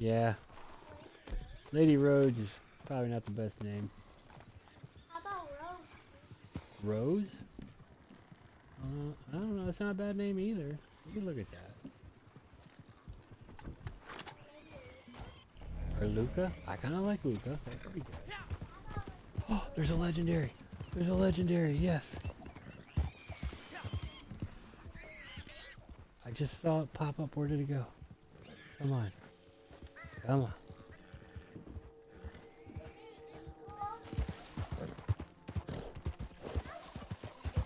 Yeah. Lady Rhodes is probably not the best name. How about Rose? Rose? I don't know. That's not a bad name either. You can look at that. Or Luca? I kind of like Luca. That's pretty good. Oh, there's a legendary. There's a legendary. Yes. I just saw it pop up. Where did it go? Come on. Come on.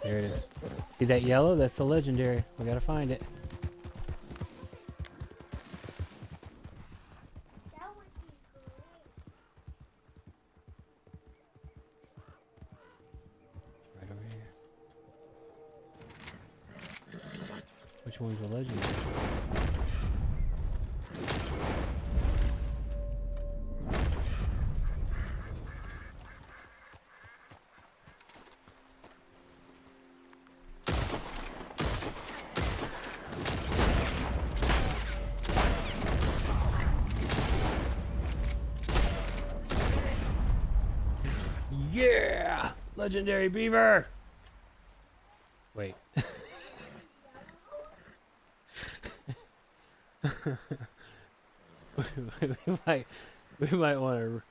There it is. See that yellow? That's the legendary. We gotta find it. That would be great. Right over here. Which one's the legendary? Yeah! Legendary beaver! Wait. we might want to...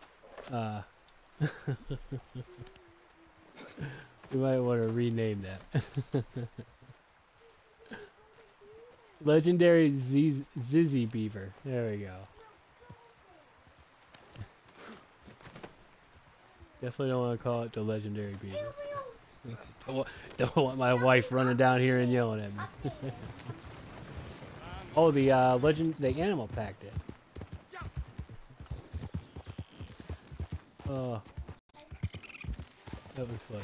we might want to rename that. Legendary Zizi Beaver. There we go. Definitely don't want to call it the legendary beaver. Don't want my wife running down here and yelling at me. Oh, the animal pack did. Oh, that was funny.